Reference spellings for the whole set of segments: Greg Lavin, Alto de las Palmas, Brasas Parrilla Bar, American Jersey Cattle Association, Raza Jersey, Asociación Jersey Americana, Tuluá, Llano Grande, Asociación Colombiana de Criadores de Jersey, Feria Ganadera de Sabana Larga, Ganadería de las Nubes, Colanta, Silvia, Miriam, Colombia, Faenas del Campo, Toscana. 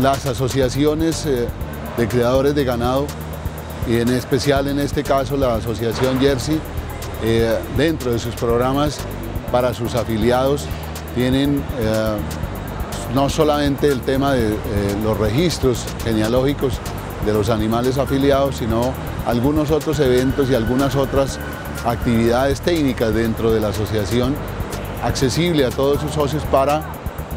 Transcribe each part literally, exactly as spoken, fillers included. las asociaciones eh, de criadores de ganado, y en especial en este caso la Asociación Jersey, eh, dentro de sus programas para sus afiliados tienen eh, no solamente el tema de eh, los registros genealógicos de los animales afiliados, sino algunos otros eventos y algunas otras actividades técnicas dentro de la asociación, accesible a todos sus socios para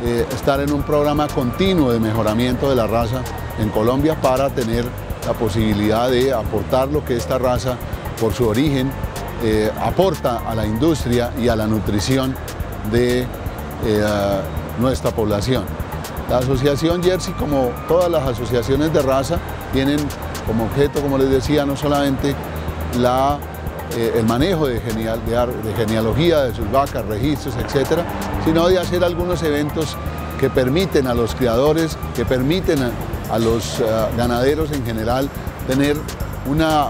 eh, estar en un programa continuo de mejoramiento de la raza en Colombia, para tener la posibilidad de aportar lo que esta raza, por su origen, eh, aporta a la industria y a la nutrición de eh, nuestra población. La Asociación Jersey, como todas las asociaciones de raza, tienen como objeto, como les decía, no solamente la, eh, el manejo de, geneal, de, de genealogía de sus vacas, registros, etcétera, sino de hacer algunos eventos que permiten a los criadores, que permiten a, a los uh, ganaderos en general tener una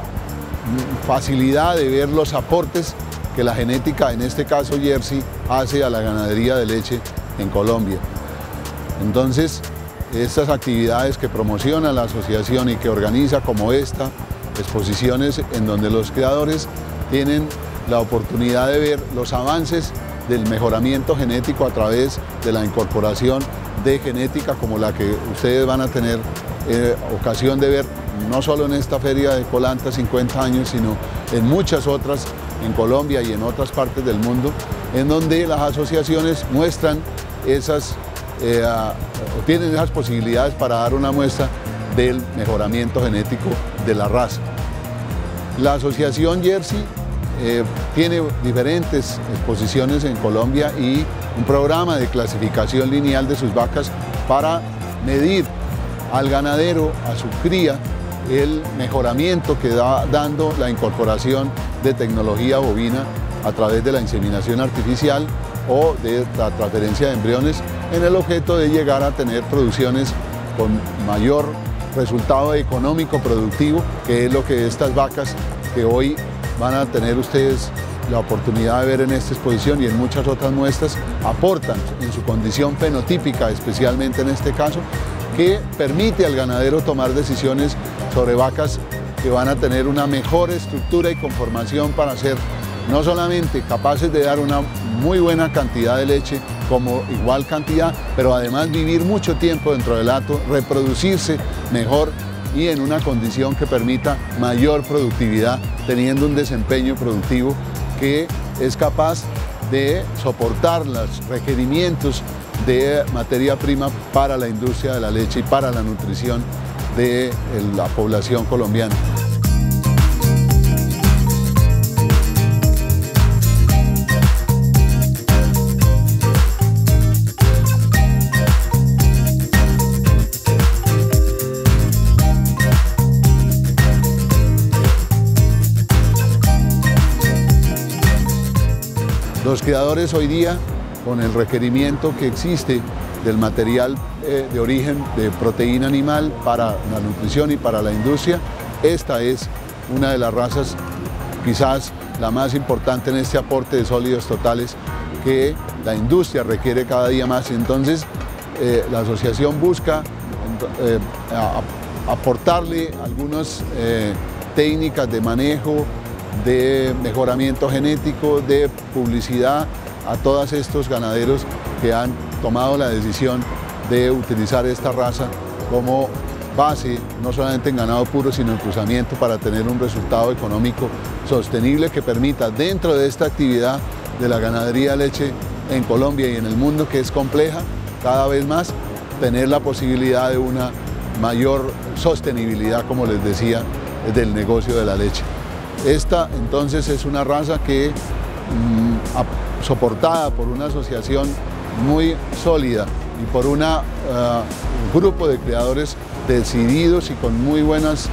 facilidad de ver los aportes que la genética, en este caso Jersey, hace a la ganadería de leche en Colombia. Entonces, estas actividades que promociona la asociación y que organiza, como esta, exposiciones en donde los criadores tienen la oportunidad de ver los avances del mejoramiento genético a través de la incorporación de genética como la que ustedes van a tener eh, ocasión de ver, no solo en esta feria de Colanta cincuenta años, sino en muchas otras en Colombia y en otras partes del mundo, en donde las asociaciones muestran esas Eh, tienen esas posibilidades para dar una muestra del mejoramiento genético de la raza. La Asociación Jersey eh, tiene diferentes exposiciones en Colombia y un programa de clasificación lineal de sus vacas para medir al ganadero, a su cría, el mejoramiento que da dando la incorporación de tecnología bovina a través de la inseminación artificial o de la transferencia de embriones, en el objeto de llegar a tener producciones con mayor resultado económico productivo, que es lo que estas vacas que hoy van a tener ustedes la oportunidad de ver en esta exposición y en muchas otras muestras, aportan en su condición fenotípica, especialmente en este caso, que permite al ganadero tomar decisiones sobre vacas que van a tener una mejor estructura y conformación para ser no solamente capaces de dar una muy buena cantidad de leche como igual cantidad, pero además vivir mucho tiempo dentro del hato, reproducirse mejor y en una condición que permita mayor productividad, teniendo un desempeño productivo que es capaz de soportar los requerimientos de materia prima para la industria de la leche y para la nutrición de la población colombiana. Los criadores hoy día, con el requerimiento que existe del material eh, de origen de proteína animal para la nutrición y para la industria, esta es una de las razas, quizás la más importante en este aporte de sólidos totales que la industria requiere cada día más. Entonces, eh, la asociación busca eh, aportarle algunas eh, técnicas de manejo, de mejoramiento genético, de publicidad a todos estos ganaderos que han tomado la decisión de utilizar esta raza como base, no solamente en ganado puro, sino en cruzamiento, para tener un resultado económico sostenible que permita, dentro de esta actividad de la ganadería de leche en Colombia y en el mundo, que es compleja cada vez más, tener la posibilidad de una mayor sostenibilidad, como les decía, del negocio de la leche. Esta entonces es una raza que, mmm, soportada por una asociación muy sólida y por una, uh, un grupo de creadores decididos y con muy buenos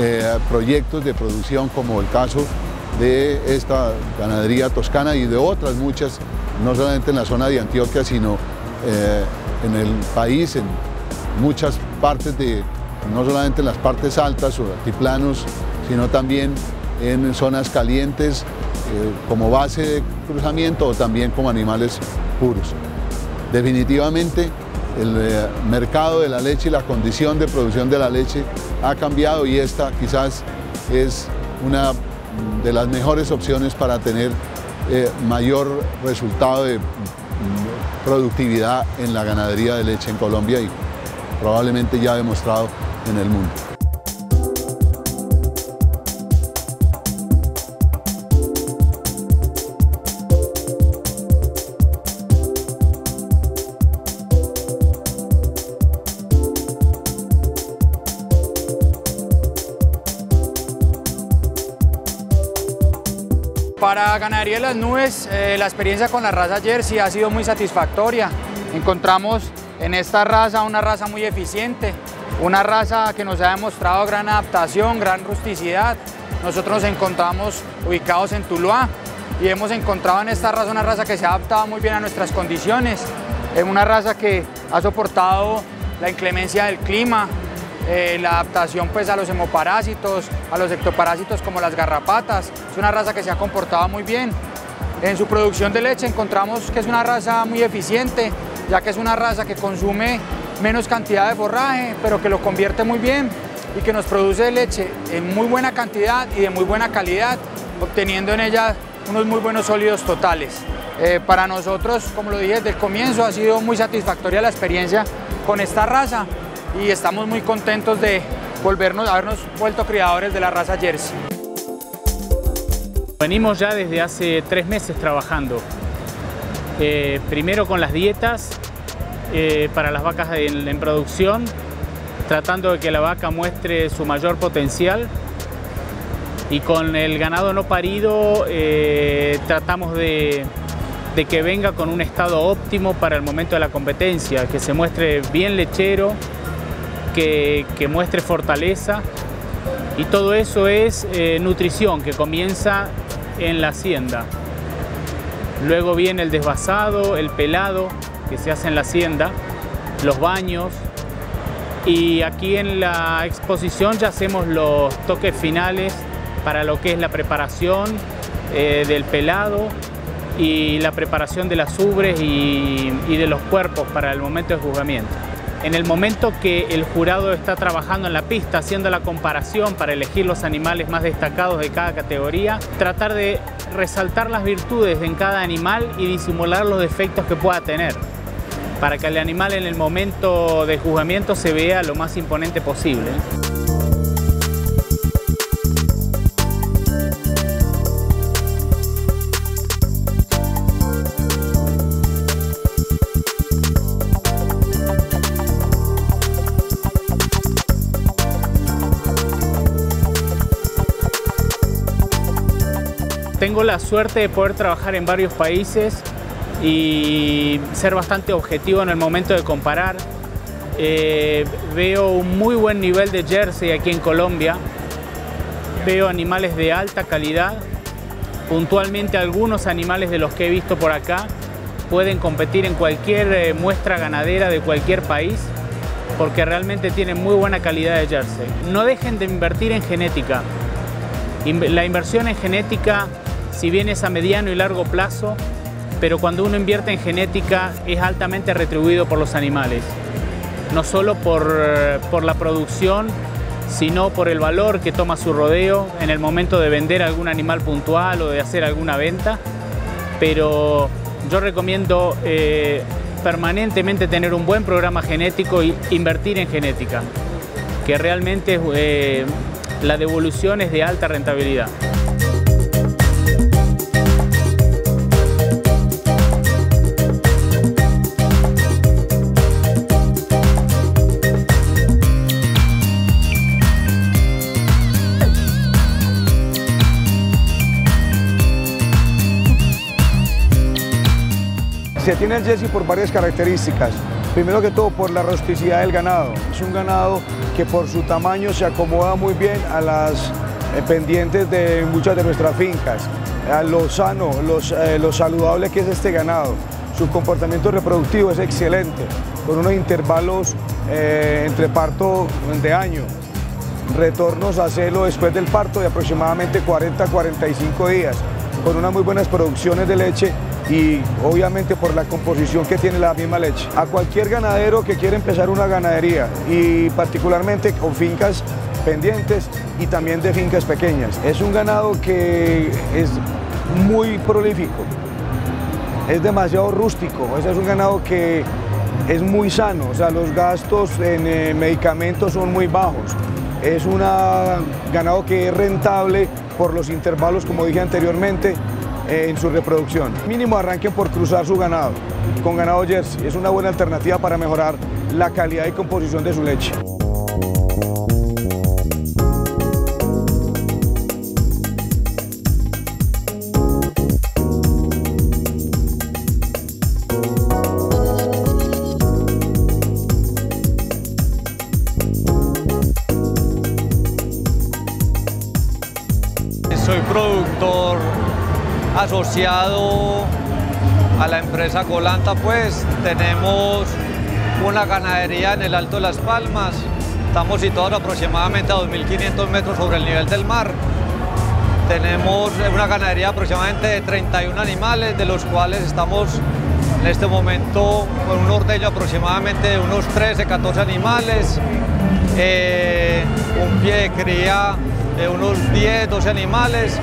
eh, proyectos de producción, como el caso de esta ganadería toscana y de otras muchas, no solamente en la zona de Antioquia, sino eh, en el país, en muchas partes, de, no solamente en las partes altas o altiplanos, sino también en zonas calientes eh, como base de cruzamiento o también como animales puros. Definitivamente el eh, mercado de la leche y la condición de producción de la leche ha cambiado, y esta quizás es una de las mejores opciones para tener eh, mayor resultado de productividad en la ganadería de leche en Colombia, y probablemente ya demostrado en el mundo. Para Ganadería de las Nubes, eh, la experiencia con la raza Jersey ha sido muy satisfactoria. Encontramos en esta raza una raza muy eficiente, una raza que nos ha demostrado gran adaptación, gran rusticidad. Nosotros nos encontramos ubicados en Tuluá y hemos encontrado en esta raza una raza que se ha adaptado muy bien a nuestras condiciones, es una raza que ha soportado la inclemencia del clima, Eh, la adaptación pues, a los hemoparásitos, a los ectoparásitos como las garrapatas. Es una raza que se ha comportado muy bien. En su producción de leche encontramos que es una raza muy eficiente, ya que es una raza que consume menos cantidad de forraje, pero que lo convierte muy bien y que nos produce leche en muy buena cantidad y de muy buena calidad, obteniendo en ella unos muy buenos sólidos totales. Eh, para nosotros, como lo dije desde el comienzo, ha sido muy satisfactoria la experiencia con esta raza, y estamos muy contentos de volvernos, habernos vuelto criadores de la raza Jersey. Venimos ya desde hace tres meses trabajando, eh, primero con las dietas eh, para las vacas en, en producción, tratando de que la vaca muestre su mayor potencial, y con el ganado no parido eh, tratamos de... de que venga con un estado óptimo para el momento de la competencia, que se muestre bien lechero, que, que muestre fortaleza, y todo eso es eh, nutrición que comienza en la hacienda. Luego viene el desvasado, el pelado que se hace en la hacienda, los baños, y aquí en la exposición ya hacemos los toques finales para lo que es la preparación eh, del pelado y la preparación de las ubres y, y de los cuerpos para el momento de juzgamiento. En el momento que el jurado está trabajando en la pista, haciendo la comparación para elegir los animales más destacados de cada categoría, tratar de resaltar las virtudes en cada animal y disimular los defectos que pueda tener, para que el animal en el momento de juzgamiento se vea lo más imponente posible. Tengo la suerte de poder trabajar en varios países y ser bastante objetivo en el momento de comparar. Eh, veo un muy buen nivel de Jersey aquí en Colombia. Veo animales de alta calidad. Puntualmente algunos animales de los que he visto por acá pueden competir en cualquier eh, muestra ganadera de cualquier país, porque realmente tienen muy buena calidad de Jersey. No dejen de invertir en genética. La inversión en genética, si bien es a mediano y largo plazo, pero cuando uno invierte en genética es altamente retribuido por los animales. No solo por, por la producción, sino por el valor que toma su rodeo en el momento de vender algún animal puntual o de hacer alguna venta. Pero yo recomiendo eh, permanentemente tener un buen programa genético e invertir en genética, que realmente eh, la devolución es de alta rentabilidad. Se tiene el Jersey por varias características. Primero que todo, por la rusticidad del ganado. Es un ganado que por su tamaño se acomoda muy bien a las pendientes de muchas de nuestras fincas, a lo sano, los, eh, lo saludable que es este ganado. Su comportamiento reproductivo es excelente, con unos intervalos eh, entre parto de año, retornos a celo después del parto de aproximadamente cuarenta a cuarenta y cinco días, con unas muy buenas producciones de leche y obviamente por la composición que tiene la misma leche. A cualquier ganadero que quiera empezar una ganadería y particularmente con fincas pendientes y también de fincas pequeñas. Es un ganado que es muy prolífico, es demasiado rústico, es un ganado que es muy sano, o sea, los gastos en eh, medicamentos son muy bajos. Es un ganado que es rentable por los intervalos, como dije anteriormente, eh, en su reproducción. Mínimo arranquen por cruzar su ganado con ganado jersey. Es una buena alternativa para mejorar la calidad y composición de su leche. Soy productor asociado a la empresa Colanta, pues tenemos una ganadería en el Alto de las Palmas, estamos situados aproximadamente a dos mil quinientos metros sobre el nivel del mar. Tenemos una ganadería aproximadamente de treinta y uno animales, de los cuales estamos en este momento con un ordeño aproximadamente de unos trece, catorce animales, eh, un pie de cría de unos diez, doce animales,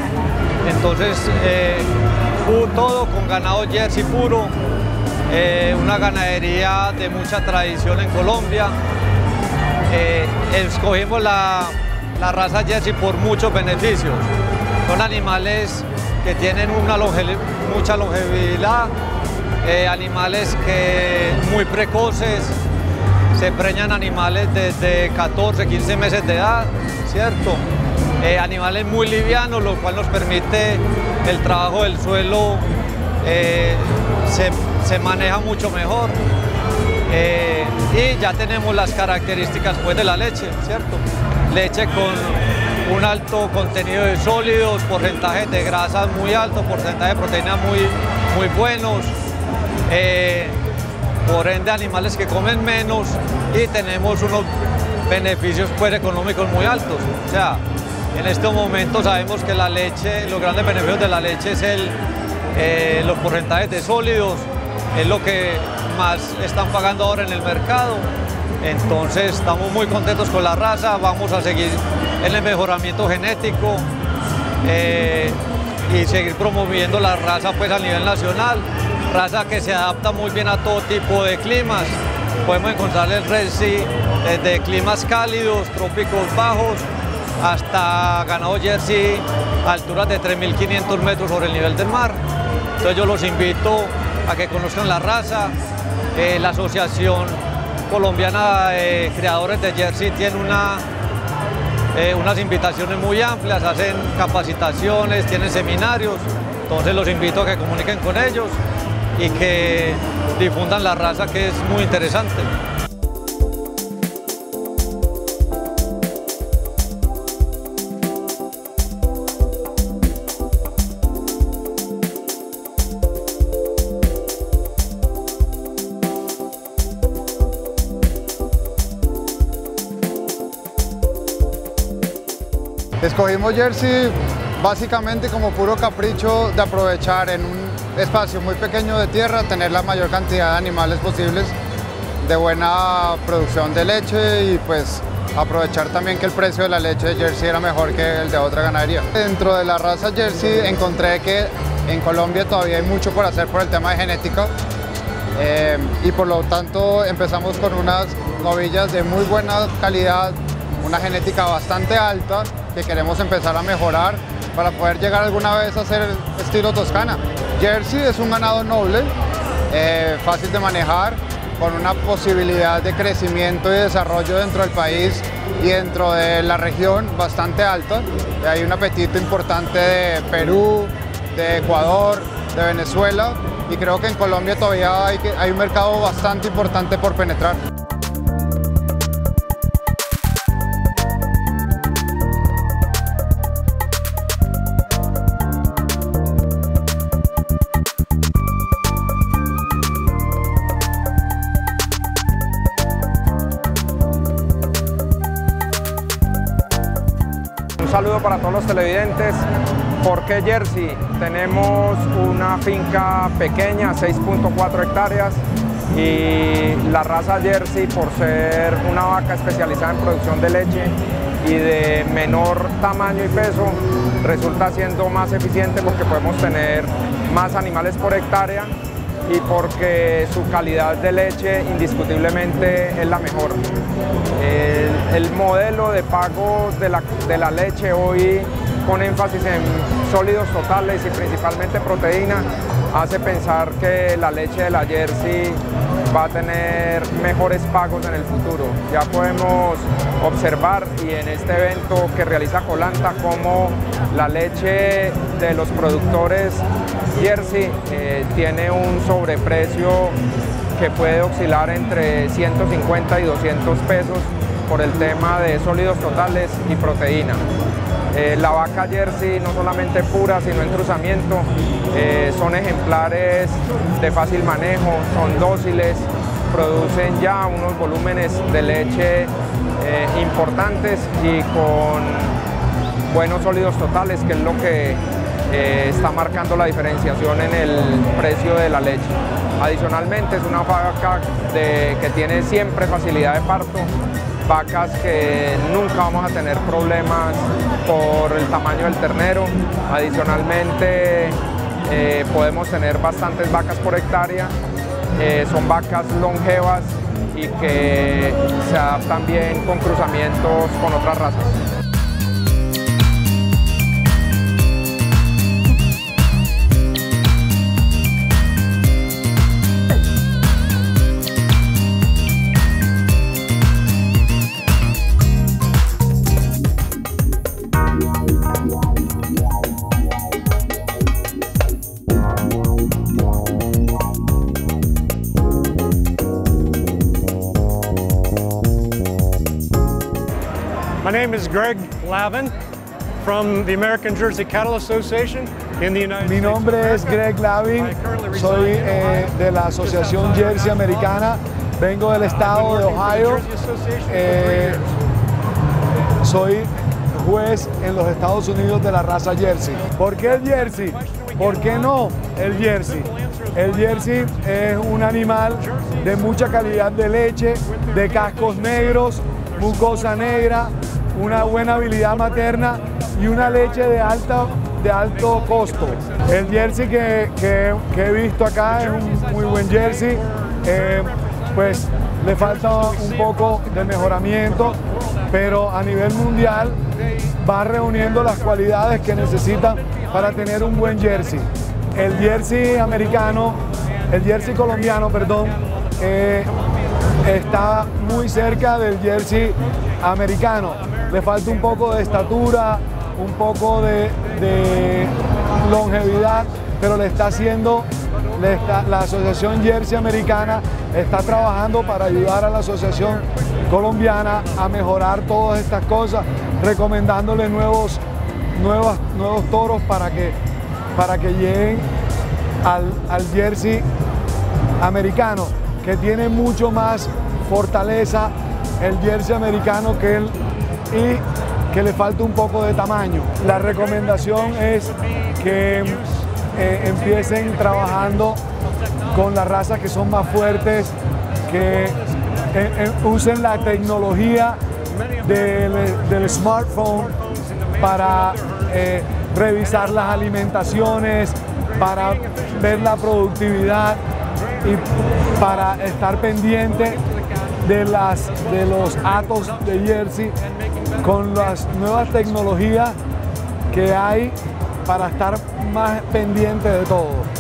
entonces eh, todo con ganado jersey puro, eh, una ganadería de mucha tradición en Colombia. Eh, escogimos la, la raza jersey por muchos beneficios, son animales que tienen una longe, mucha longevidad, eh, animales que muy precoces, se preñan animales desde catorce, quince meses de edad, ¿cierto? Eh, animales muy livianos, lo cual nos permite el trabajo del suelo, eh, se, se maneja mucho mejor, eh, y ya tenemos las características pues, de la leche, ¿cierto? Leche con un alto contenido de sólidos, porcentajes de grasas muy altos, porcentajes de proteínas muy, muy buenos, eh, por ende animales que comen menos y tenemos unos beneficios pues, económicos muy altos. O sea, en este momento sabemos que la leche, los grandes beneficios de la leche es el, eh, los porcentajes de sólidos, es lo que más están pagando ahora en el mercado. Entonces estamos muy contentos con la raza, vamos a seguir en el mejoramiento genético eh, y seguir promoviendo la raza pues, a nivel nacional, raza que se adapta muy bien a todo tipo de climas. Podemos encontrar el jersey desde climas cálidos, trópicos bajos, hasta ganado jersey a alturas de tres mil quinientos metros sobre el nivel del mar. Entonces yo los invito a que conozcan la raza. Eh, la Asociación Colombiana de Criadores de Jersey tiene una, eh, unas invitaciones muy amplias, hacen capacitaciones, tienen seminarios, entonces los invito a que comuniquen con ellos y que difundan la raza, que es muy interesante. Escogimos jersey básicamente como puro capricho de aprovechar en un espacio muy pequeño de tierra, tener la mayor cantidad de animales posibles, de buena producción de leche y pues aprovechar también que el precio de la leche de jersey era mejor que el de otra ganadería. Dentro de la raza jersey encontré que en Colombia todavía hay mucho por hacer por el tema de genética, eh, y por lo tanto empezamos con unas novillas de muy buena calidad, una genética bastante alta que queremos empezar a mejorar para poder llegar alguna vez a hacer estilo Toscana. Jersey es un ganado noble, eh, fácil de manejar, con una posibilidad de crecimiento y desarrollo dentro del país y dentro de la región bastante alta. Hay un apetito importante de Perú, de Ecuador, de Venezuela, y creo que en Colombia todavía hay, hay un mercado bastante importante por penetrar. Un saludo para todos los televidentes. ¿Por qué Jersey? Tenemos una finca pequeña, seis punto cuatro hectáreas, y la raza Jersey, por ser una vaca especializada en producción de leche y de menor tamaño y peso, resulta siendo más eficiente porque podemos tener más animales por hectárea y porque su calidad de leche indiscutiblemente es la mejor. El, el modelo de pago de la, de la leche hoy, con énfasis en sólidos totales y principalmente proteína, hace pensar que la leche de la Jersey va a tener mejores pagos en el futuro. Ya podemos observar, y en este evento que realiza Colanta, cómo la leche de los productores Jersey eh, tiene un sobreprecio que puede oscilar entre ciento cincuenta y doscientos pesos por el tema de sólidos totales y proteína. Eh, la vaca Jersey, no solamente pura, sino en cruzamiento, eh, son ejemplares de fácil manejo, son dóciles, producen ya unos volúmenes de leche eh, importantes y con buenos sólidos totales, que es lo que eh, está marcando la diferenciación en el precio de la leche. Adicionalmente, es una vaca de, que tiene siempre facilidad de parto, vacas que nunca vamos a tener problemas por el tamaño del ternero. Adicionalmente eh, podemos tener bastantes vacas por hectárea, eh, son vacas longevas y que se adaptan bien con cruzamientos con otras razas. My name is Greg Lavin from the American Jersey Cattle Association in the United States. Mi nombre es Greg Lavin, soy eh, de la Asociación Jersey Americana, vengo del estado de Ohio, eh, soy juez en los Estados Unidos de la raza Jersey. ¿Por qué el Jersey? ¿Por qué no el Jersey? El Jersey es un animal de mucha calidad de leche, de cascos negros, mucosa negra, una buena habilidad materna y una leche de, alta, de alto costo. El Jersey que, que, que he visto acá es un muy buen Jersey, eh, pues le falta un poco de mejoramiento, pero a nivel mundial va reuniendo las cualidades que necesita para tener un buen Jersey. El Jersey americano, el Jersey colombiano, perdón, eh, está muy cerca del Jersey americano, le falta un poco de estatura, un poco de, de longevidad, pero le está haciendo, le está, la Asociación Jersey Americana está trabajando para ayudar a la Asociación Colombiana a mejorar todas estas cosas, recomendándole nuevos, nuevos, nuevos toros para que, para que lleguen al, al Jersey americano, que tiene mucho más fortaleza el Jersey americano que él, y que le falta un poco de tamaño. La recomendación es que eh, empiecen trabajando con las razas que son más fuertes, que eh, eh, usen la tecnología del, del smartphone para eh, revisar las alimentaciones, para ver la productividad y para estar pendiente de, las, de los atos de Jersey con las nuevas tecnologías que hay, para estar más pendiente de todo.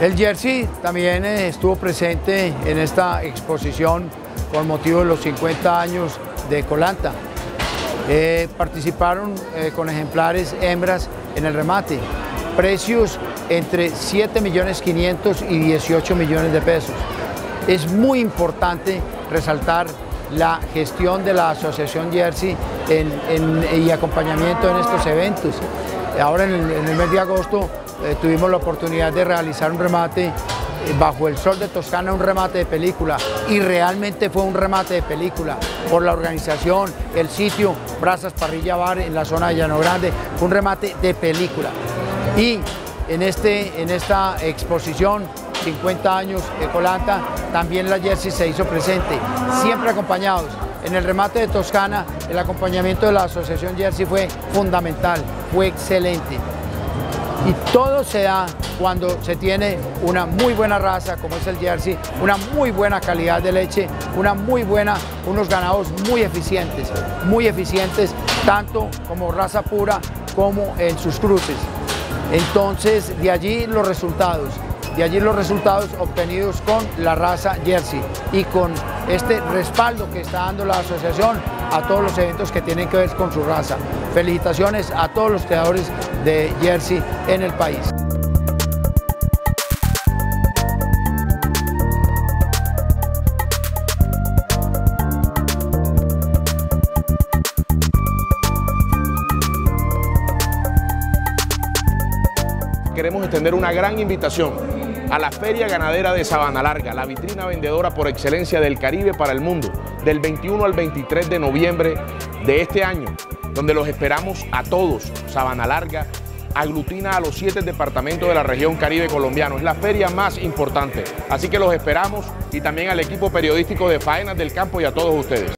El Jersey también estuvo presente en esta exposición con motivo de los cincuenta años de Colanta. Eh, participaron eh, con ejemplares hembras en el remate. Precios entre siete millones quinientos y dieciocho millones de pesos. Es muy importante resaltar la gestión de la Asociación Jersey en, en, y acompañamiento en estos eventos. Ahora en el, en el mes de agosto eh, tuvimos la oportunidad de realizar un remate eh, bajo el sol de Toscana, un remate de película, y realmente fue un remate de película por la organización, el sitio, Brasas Parrilla Bar en la zona de Llano Grande, fue un remate de película. Y en, este, en esta exposición, cincuenta años de Colanta, también la Jersey se hizo presente, siempre acompañados. En el remate de Toscana, el acompañamiento de la Asociación Jersey fue fundamental, fue excelente. Y todo se da cuando se tiene una muy buena raza, como es el Jersey, una muy buena calidad de leche, una muy buena, unos ganados muy eficientes, muy eficientes, tanto como raza pura como en sus cruces. Entonces, de allí los resultados. De allí los resultados obtenidos con la raza Jersey y con este respaldo que está dando la asociación a todos los eventos que tienen que ver con su raza. Felicitaciones a todos los creadores de Jersey en el país. Queremos extender una gran invitación a la Feria Ganadera de Sabana Larga, la vitrina vendedora por excelencia del Caribe para el mundo, del veintiuno al veintitrés de noviembre de este año, donde los esperamos a todos. Sabana Larga aglutina a los siete departamentos de la región Caribe colombiano, es la feria más importante, así que los esperamos, y también al equipo periodístico de Faenas del Campo y a todos ustedes.